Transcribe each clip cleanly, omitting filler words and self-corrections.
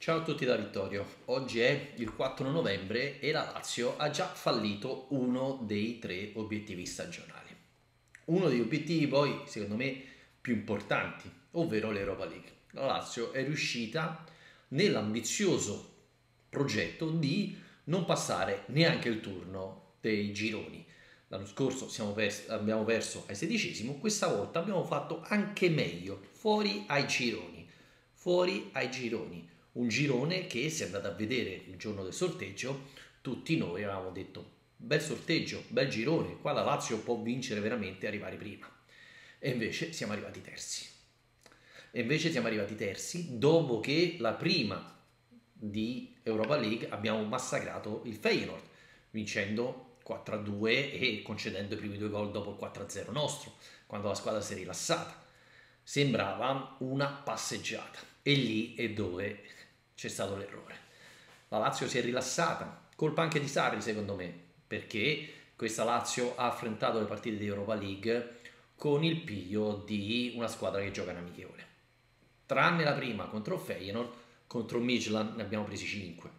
Ciao a tutti da Vittorio, oggi è il 4 novembre e la Lazio ha già fallito uno dei tre obiettivi stagionali. Uno degli obiettivi poi, secondo me, più importanti, ovvero l'Europa League. La Lazio è riuscita nell'ambizioso progetto di non passare neanche il turno dei gironi. L'anno scorso abbiamo perso ai 16esimo, questa volta abbiamo fatto anche meglio, fuori ai gironi. Un girone che, se andate a vedere il giorno del sorteggio, tutti noi avevamo detto bel sorteggio, bel girone, qua la Lazio può vincere veramente e arrivare prima. E invece siamo arrivati terzi. Dopo che la prima di Europa League abbiamo massacrato il Feyenoord, vincendo 4-2 e concedendo i primi due gol dopo il 4-0 nostro, quando la squadra si è rilassata. Sembrava una passeggiata e lì è dove c'è stato l'errore. La Lazio si è rilassata, colpa anche di Sarri secondo me, perché questa Lazio ha affrontato le partite di Europa League con il piglio di una squadra che gioca in amichevole. Tranne la prima contro Feyenoord, contro Midtjylland ne abbiamo presi 5,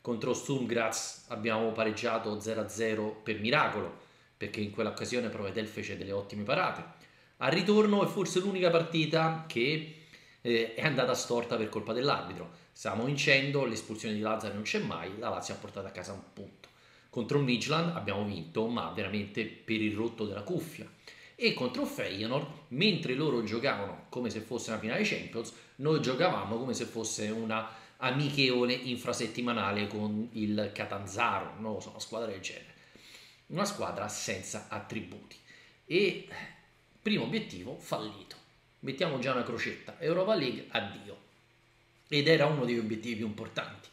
contro Sturm Graz abbiamo pareggiato 0-0 per miracolo, perché in quell'occasione Provedel fece delle ottime parate. Al ritorno è forse l'unica partita che è andata storta per colpa dell'arbitro. Stiamo vincendo, l'espulsione di Lazzari non c'è mai, la Lazio ha portato a casa un punto. Contro Midtjylland abbiamo vinto, ma veramente per il rotto della cuffia. E contro Feyenoord, mentre loro giocavano come se fosse una finale Champions, noi giocavamo come se fosse una amichevole infrasettimanale con il Catanzaro, non lo so, una squadra del genere. Una squadra senza attributi. E primo obiettivo fallito. Mettiamo già una crocetta, Europa League addio. Ed era uno degli obiettivi più importanti,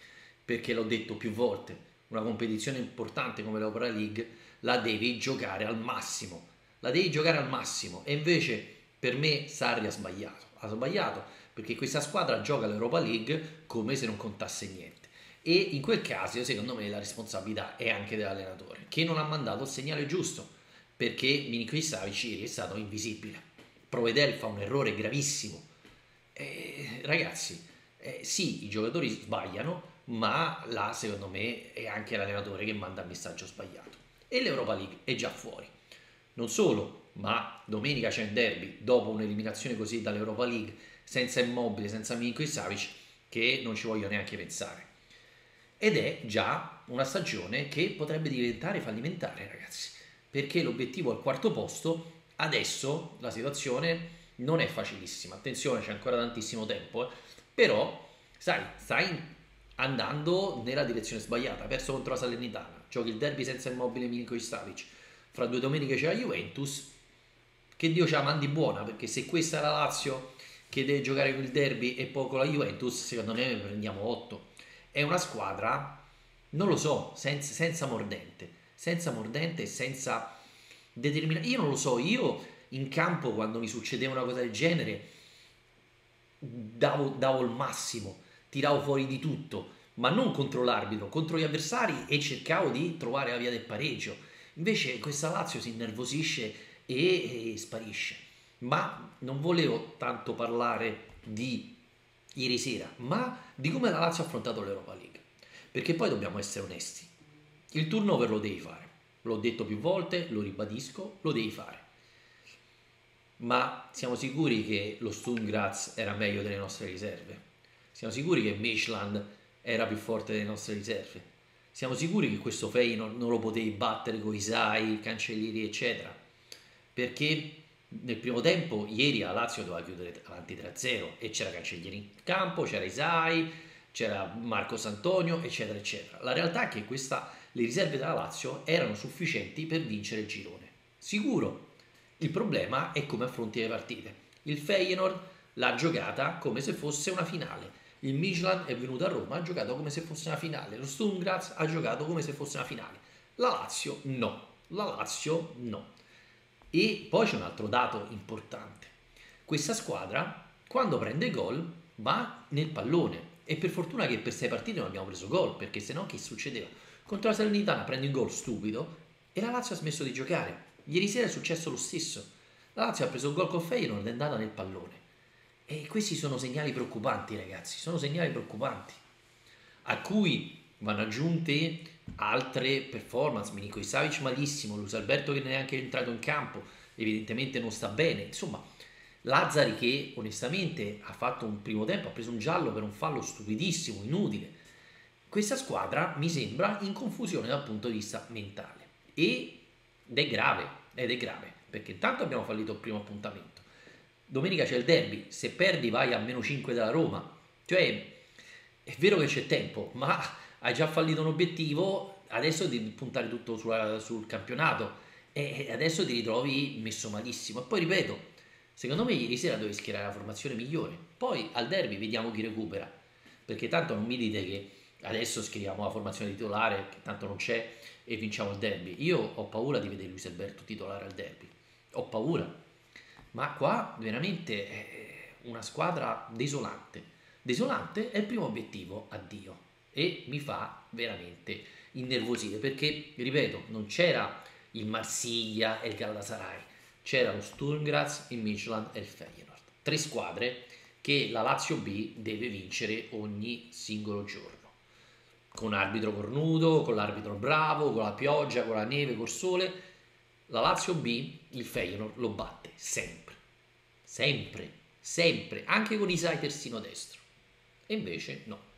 perché l'ho detto più volte, una competizione importante come l'Europa League la devi giocare al massimo, e invece per me Sarri ha sbagliato, perché questa squadra gioca l'Europa League come se non contasse niente, e in quel caso secondo me la responsabilità è anche dell'allenatore, che non ha mandato il segnale giusto, perché Milinkovic Savic ieri è stato invisibile, Provedel fa un errore gravissimo, ragazzi. Sì, i giocatori sbagliano, ma là secondo me è anche l'allenatore che manda il messaggio sbagliato. E l'Europa League è già fuori. Non solo, ma domenica c'è il derby, dopo un'eliminazione così dall'Europa League, senza Immobile, senza Milinkovic Savic, che non ci voglio neanche pensare. Ed è già una stagione che potrebbe diventare fallimentare, ragazzi, perché l'obiettivo è al quarto posto, adesso la situazione non è facilissima. Attenzione, c'è ancora tantissimo tempo, Però, sai, stai andando nella direzione sbagliata. Perso contro la Salernitana, giochi il derby senza Immobile Milinkovic Savic, fra due domeniche c'è la Juventus, che Dio ce la mandi buona, perché se questa è la Lazio che deve giocare con il derby e poi con la Juventus, secondo me ne prendiamo 8. È una squadra, non lo so, senza mordente, senza determinazione. Io non lo so, io in campo quando mi succedeva una cosa del genere davo il massimo, tiravo fuori di tutto, ma non contro l'arbitro, contro gli avversari, e cercavo di trovare la via del pareggio. Invece questa Lazio si innervosisce e sparisce. Ma non volevo tanto parlare di ieri sera, ma di come la Lazio ha affrontato l'Europa League, perché poi dobbiamo essere onesti, il turnover lo devi fare, l'ho detto più volte, lo ribadisco, lo devi fare. Ma siamo sicuri che lo Sturm Graz era meglio delle nostre riserve? Siamo sicuri che Midtjylland era più forte delle nostre riserve? Siamo sicuri che questo Feyenoord non lo potevi battere con Isai, Cancellieri, eccetera? Perché nel primo tempo, ieri la Lazio doveva chiudere avanti 3-0 e c'era Cancellieri in campo, c'era Isai, c'era Marcos Antonio, eccetera, eccetera. La realtà è che le riserve della Lazio erano sufficienti per vincere il girone, sicuro. Il problema è come affronti le partite. Il Feyenoord l'ha giocata come se fosse una finale. Il Midtjylland è venuto a Roma, ha giocato come se fosse una finale. Lo Sturm Graz ha giocato come se fosse una finale. La Lazio no. E poi c'è un altro dato importante. Questa squadra, quando prende gol, va nel pallone. E per fortuna che per 6 partite non abbiamo preso gol, perché sennò che succedeva? Contro la Salernitana prende un gol stupido e la Lazio ha smesso di giocare. Ieri sera è successo lo stesso, la Lazio ha preso il gol con Feyenoord, è andata nel pallone, e questi sono segnali preoccupanti, ragazzi, a cui vanno aggiunte altre performance. Milinkovic Savic malissimo, Luis Alberto che neanche è entrato in campo, evidentemente non sta bene, insomma Lazzari che onestamente ha fatto un primo tempo, ha preso un giallo per un fallo stupidissimo, inutile. Questa squadra mi sembra in confusione dal punto di vista mentale ed è grave, perché intanto abbiamo fallito il primo appuntamento. Domenica c'è il derby, se perdi vai a -5 dalla Roma, cioè è vero che c'è tempo, ma hai già fallito un obiettivo, adesso devi puntare tutto sul campionato e adesso ti ritrovi messo malissimo. E poi ripeto, secondo me ieri sera dovevi schierare la formazione migliore, poi al derby vediamo chi recupera, perché tanto non mi dite che adesso scriviamo la formazione titolare, che tanto non c'è, e vinciamo il derby. Io ho paura di vedere Luis Alberto titolare al derby, ho paura, ma qua veramente è una squadra desolante. Desolante è il primo obiettivo, addio, e mi fa veramente innervosire, perché ripeto, non c'era il Marsiglia e il Galatasaray, c'era lo Sturm Graz, il Midtjylland e il Feyenoord, tre squadre che la Lazio B deve vincere ogni singolo giorno, con arbitro cornuto, con l'arbitro bravo, con la pioggia, con la neve, col sole. La Lazio B il Feyenoord lo batte sempre, anche con i sai terzino destro, e invece no.